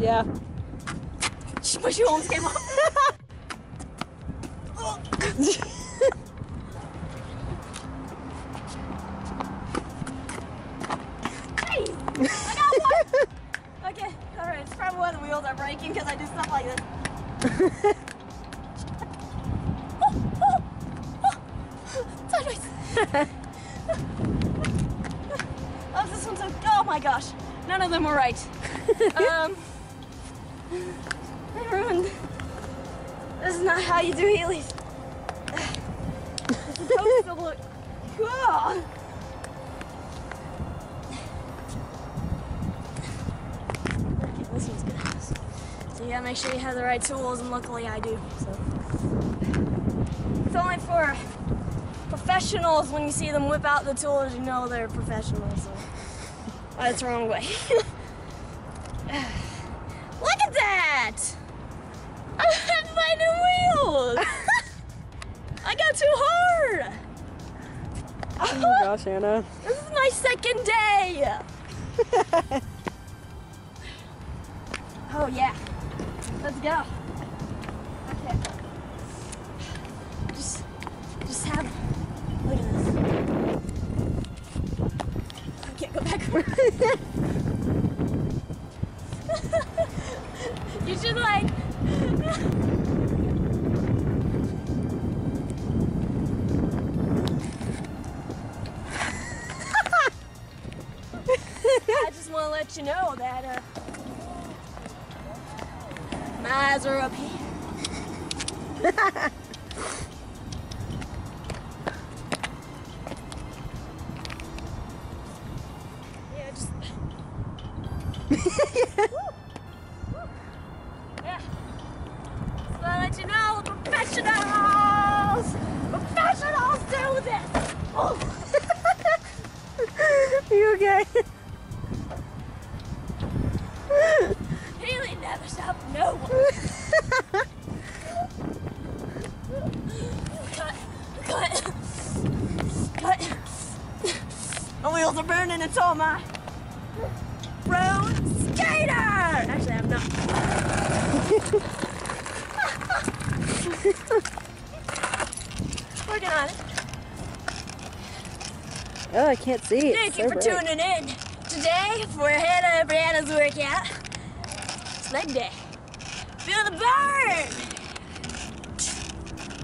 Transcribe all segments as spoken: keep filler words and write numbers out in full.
Yeah. My shoes came off. Oh. Hey! I got one! Okay, alright, it's probably why the wheels are breaking because I do stuff like this. Oh, this one's so, oh my gosh, none of them were right. um, I ruined. This is not how you do wheelies. It's supposed to look cool. Okay, this one's good. So you gotta make sure you have the right tools, and luckily I do. So it's only for professionals. When you see them whip out the tools, you know they're professionals. So that's the wrong way. Look at that! I have my new wheels! I got too hard! Oh my gosh, Hannah. This is my second day! Oh yeah. Let's go. Okay. Just, just have, look at this. I can't go back. You should like... I just want to let you know that uh, my eyes are up here. It's all my road skater! Actually, I'm not. Working on it. Oh, I can't see it. Thank you for tuning in. Today, for Hannah and Brianna's workout, it's leg day. Feel the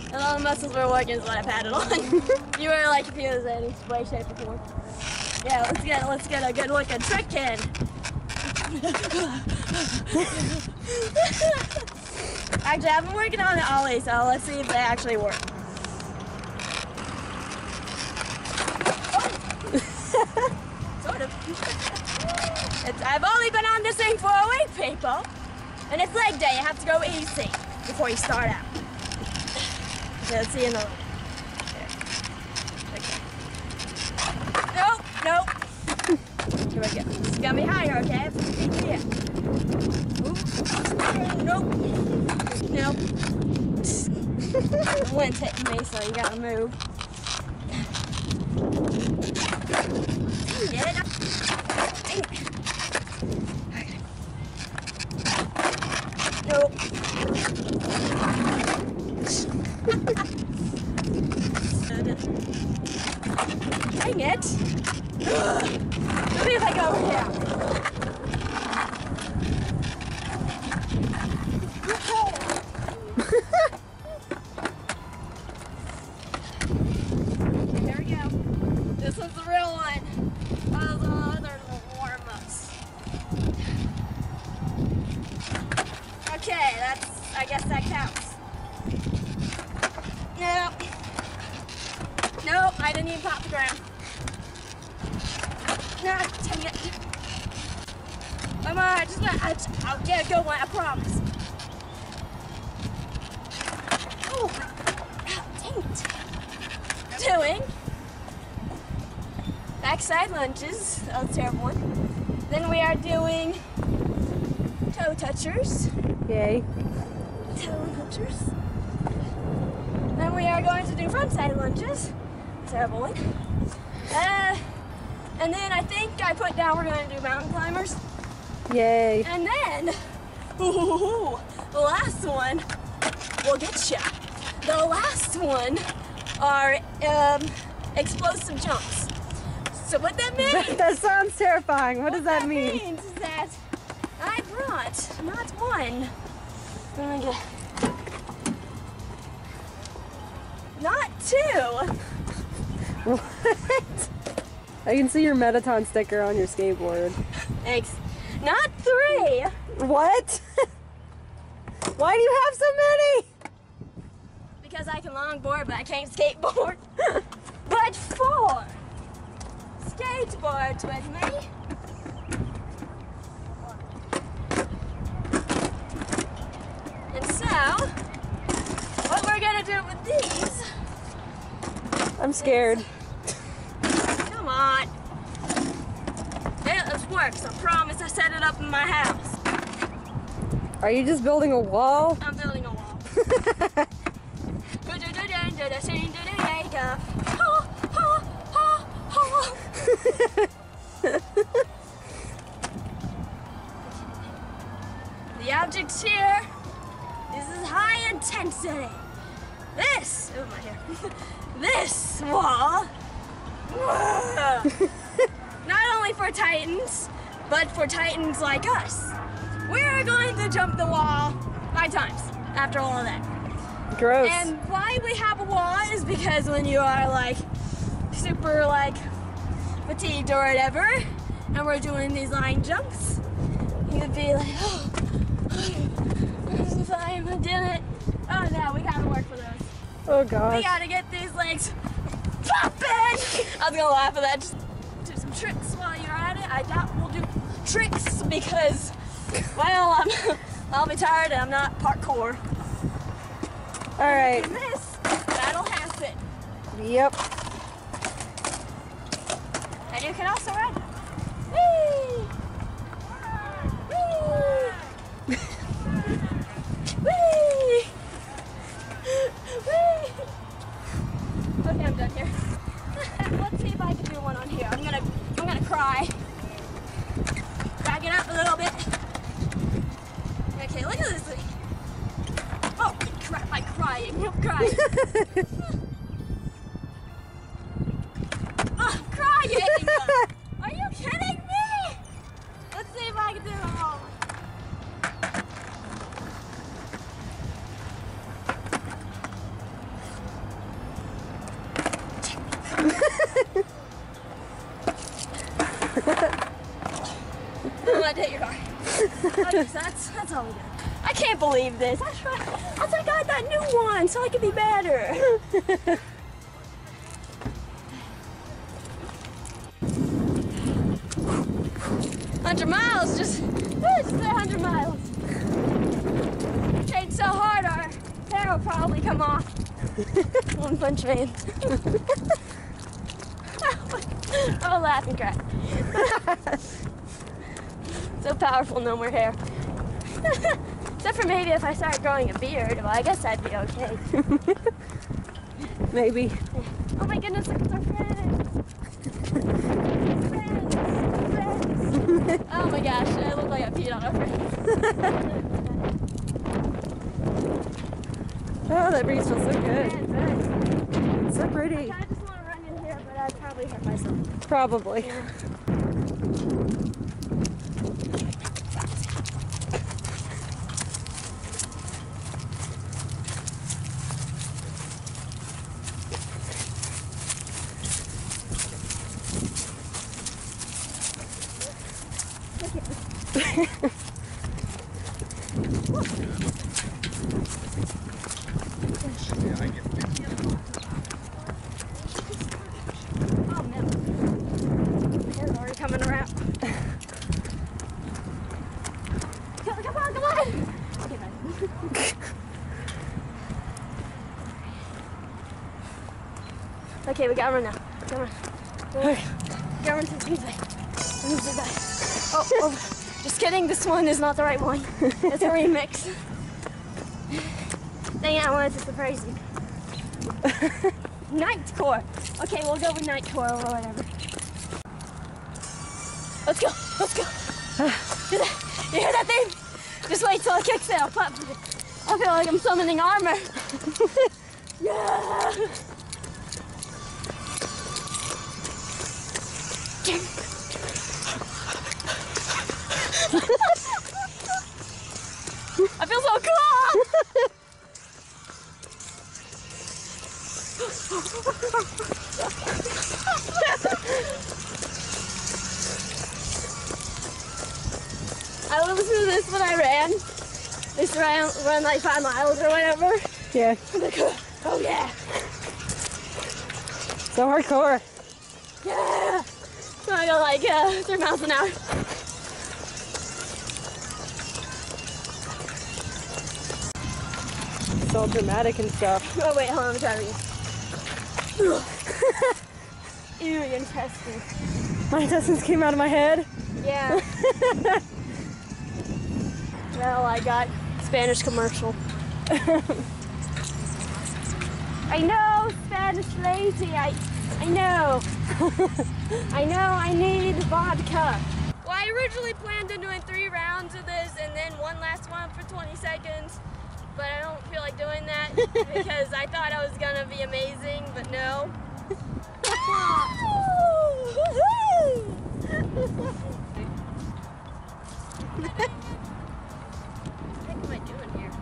burn! And all the muscles were working is what I padded on. You were like, if it was any way, shape, or form. Yeah, let's get let's get a good looking trick in. Actually, I've been working on the ollie, so let's see if they actually work. Sort of. It's, I've only been on this thing for a week, people, and it's leg day. You have to go easy before you start out. Okay, let's see another one. Nope. Here we go. It's got me higher, okay? Yeah. Ooh. Nope. Nope. The wind's hitting me, so you gotta move. Get it up. Okay. Nope. Dang it. Ugh. Maybe if I go over here. Okay, there we go. This one's the real one. That was all other warm-ups. Okay, that's, I guess that counts. Nope. Nope, I didn't even pop the ground. No, dang it. I'm alright, just let, I, I'll get a good one, I promise. Oh, dang it. Doing backside lunges, that was a terrible one. Then we are doing toe touchers. Yay. Toe touchers. Then we are going to do frontside lunges, terrible one. Uh, And then I think I put down we're going to do mountain climbers. Yay. And then Ooh, last one. We'll get ya. The last one are um, explosive jumps. So what that means? That, that sounds terrifying. What, what does that, that mean? What that means is that I brought not one. I'm gonna get not two. What? I can see your Mettaton sticker on your skateboard. Thanks. Not three. What? Why do you have so many? Because I can longboard, but I can't skateboard. But four. Skateboard with me. And so, what we're gonna do with these? I'm scared. Come on. It works. I promise. I set it up in my house. Are you just building a wall? I'm building a wall. The object here, this is high intensity. This, oh my hair, this wall, not only for Titans, but for Titans like us. We're going to jump the wall five times after all of that. Gross. And why we have a wall is because when you are like super like fatigued or whatever, and we're doing these line jumps, you'd be like, oh, if I did it. Oh no, we gotta work for those. Oh god. We gotta get these legs popping. I was gonna laugh at that. Just do some tricks while you're at it. I doubt we'll do tricks because, well, I'm, I'll be tired and I'm not parkour. All right. And this, that'll happen. Yep. And you can also run. Whee! Whee! Whee! Whee! Okay, I'm done here. Let's see if I can do one on here. I'm gonna, I'm gonna cry. Back it up a little bit. Okay, look at this thing. Oh, crap, I'm crying. I'm crying. Oh, I'm crying. Are you kidding me? Let's see if I can do it all. I hit your car. That's, that's, that's all we got. I can't believe this. I tried. I think I got that new one so I could be better. one hundred miles, just, just one hundred miles. Trained so hard, our hair will probably come off. One punch man. Oh, laugh and cry. So powerful, no more hair. Except for maybe if I start growing a beard, well, I guess I'd be okay. Maybe. Oh my goodness, look at our friends. Friends, friends. Oh my gosh, I look like I peed on our friends. Oh, that breeze feels so good. Friends, friends. It's so pretty. I kind of just want to run in here, but I'd probably hurt myself. Probably. Yeah. Okay, we gotta run now. Come on. Okay. We gotta run to the speedway. Oh, oh, just kidding, this one is not the right one. It's a remix. Dang it, I wanted to surprise you. Nightcore. Okay, we'll go with Nightcore or whatever. Let's go, let's go. You hear that thing? Just wait till I kickflip. I feel like I'm summoning armor. Yeah. I feel so cool. I was doing this when I ran. This round run like five miles or whatever. Yeah. Oh yeah. So hardcore. Yeah. So I go like uh, three miles an hour. It's all dramatic and stuff. Oh wait, hold on, I'm driving you. Ew, your intestines. My intestines came out of my head? Yeah. Well, I got Spanish commercial. I know, Spanish lady, I, I know. I know I need vodka. Well, I originally planned on doing three rounds of this and then one last one for twenty seconds, but I don't feel like doing that because I thought I was gonna be amazing, but no. What the heck am I doing here?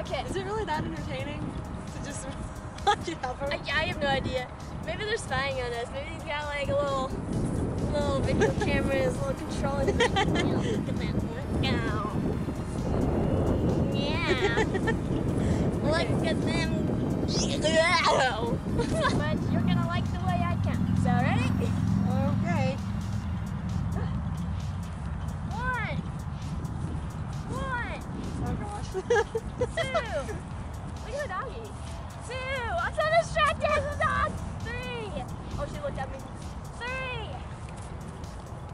Okay. Is it really that entertaining? I, I have no idea. Maybe they're spying on us. Maybe he's got like a little, little video cameras, little controlling. Yeah. Look at them. But you're gonna like the way I count. Is that right? Okay. One. One. Oh gosh. Two. Look at the doggy. Two. I'm so distracted with the dog. Three. Oh, she looked at me. Three.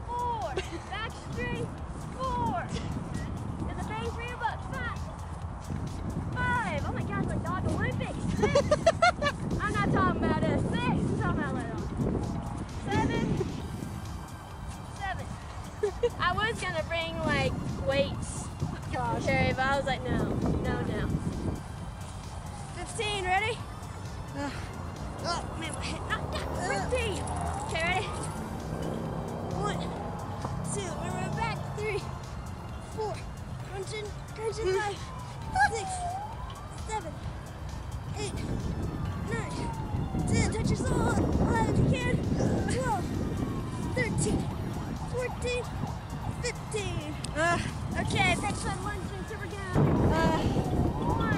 Four. Back straight. Four. There's a bang for your buck. Five. Five. Oh my gosh, my dog Olympics. Six. I'm not talking about us. Six. I'm talking about little. Seven. Seven. I was going to bring, like, weights. Gosh. Okay, but I was like, no. No, no. fifteen, ready? Uh, oh, man, my head. Not that. fifteen. Okay, ready? One, two, remember back. Three, four, crunching, crunching, five, six, seven, eight, nine, ten. Touch your soul, eleven, you can. twelve, thirteen, fourteen, fifteen. Uh, okay, next one, one, two, three, we're going. Uh, one.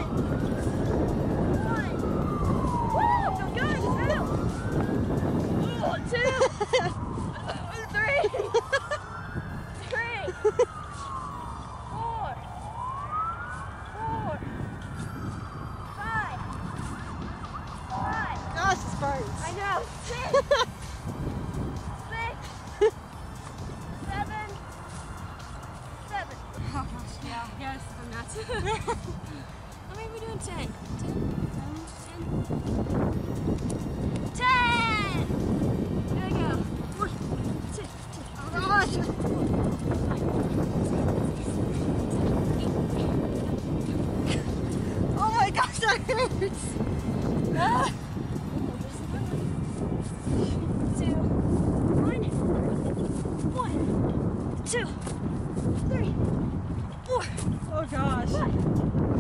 Two, three, three, four, four, five, five. Gosh, this burns. I know. Six, six, seven, seven. Oh gosh, yeah, yeah, this is nuts. How many are we doing? Ten. Ten. Ten. Ten. Oh my gosh, that hurts! Ah. Two, one, one, two, three, four. Oh gosh. Five. You can do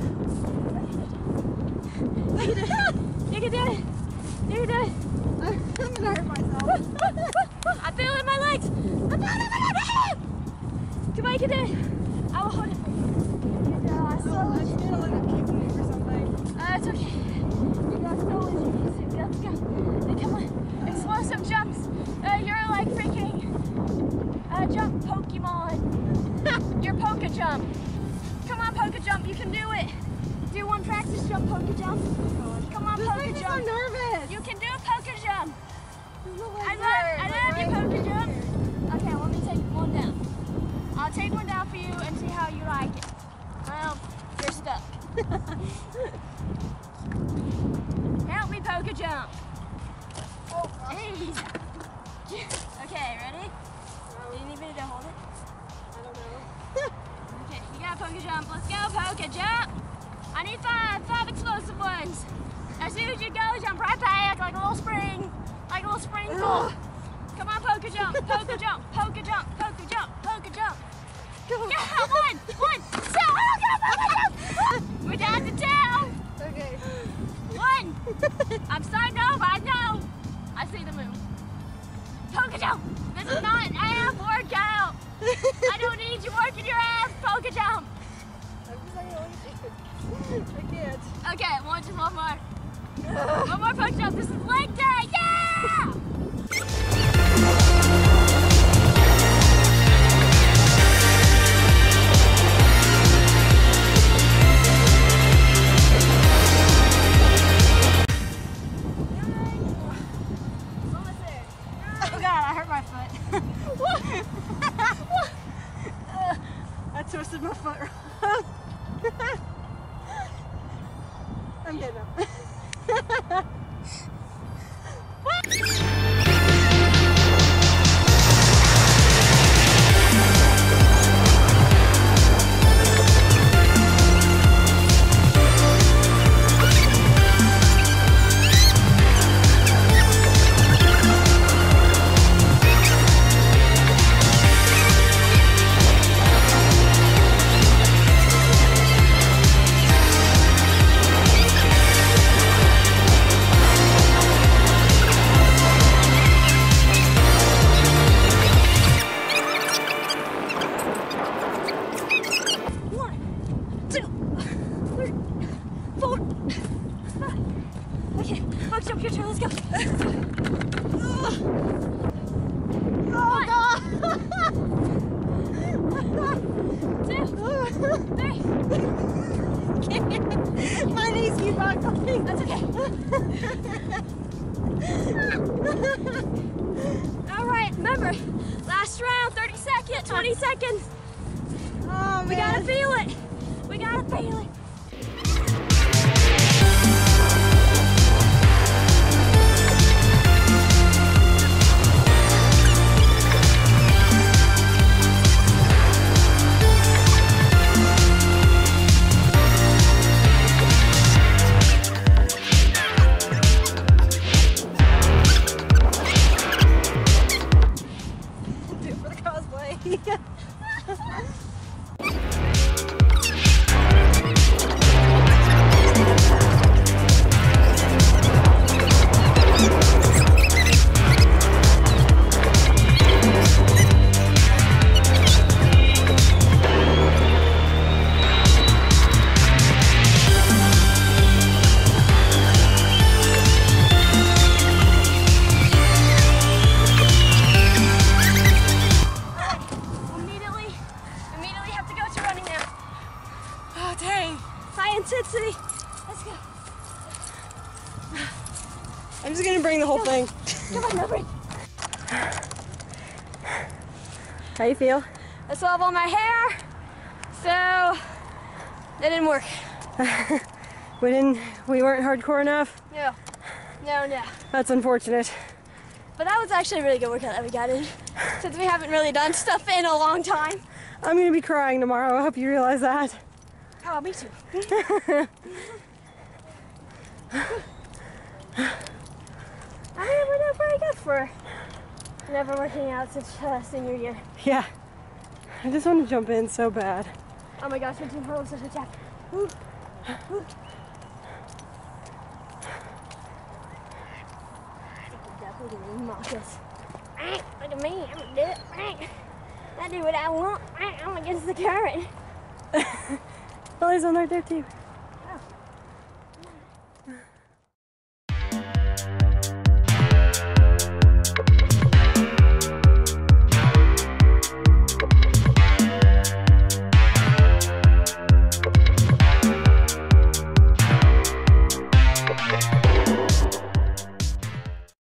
it! You can do it! You can do it! I'm gonna hurt myself. I feel it in my legs! I feel it in my legs! Come on, you can do it! I will hold it for you. No, I still oh, I feel like I'm kicking it or something. Uh, it's okay. You got so easy. Let's go. Now, come on. Explore some jumps. Uh, you're like freaking uh, jump Pokemon. You're Pokejump. Come on, Pokejump. You can do it. Do one practice jump, Pokejump. Oh, come on, this Pokejump. This makes me so nervous. You can do a Pokejump. I love, I love your Pokejump. Okay, let me take one down. I'll take one down for you and see how you like it. Well, you're stuck. Help me, Pokejump. Oh, hey. Okay, ready? Do you need me to hold it? I don't know. Okay, you got Pokejump. Let's go, Pokejump. I need five, five explosive ones. As soon as you go, jump right back like a little spring, like a little spring pool. Come on, Pokejump, Pokejump, Pokejump, Pokejump, Pokejump. Yeah, one, one, seven. We're down to ten. Okay. One. I'm starting over, I know. I see the moon. Pokejump. This is not an ab workout. I don't need you working your abs, Pokejump. I can't. Okay, one, just one more. One more Pokejump. This is leg day. Yeah! Oh God, I hurt my foot. What? What? Uh, I twisted my foot wrong. I'm good now. Alright, remember, last round, thirty seconds, twenty seconds. Oh, we gotta feel it. We gotta feel it. I'm just gonna bring the whole thing. Come on, no break. How you feel? I still have all my hair, so it didn't work. we didn't. We weren't hardcore enough. No, no, no. That's unfortunate. But that was actually a really good workout that we got in, since we haven't really done stuff in a long time. I'm gonna be crying tomorrow. I hope you realize that. Oh, me too. I mean, we're not very good for never working out since uh, senior year. Yeah. I just want to jump in so bad. Oh my gosh, my team hurdles such a jack. Woo. Woo. I definitely gonna mock us. Look at me, I'm gonna do it. I do what I want. I'm against the current. Well, there's one right there too. Oh.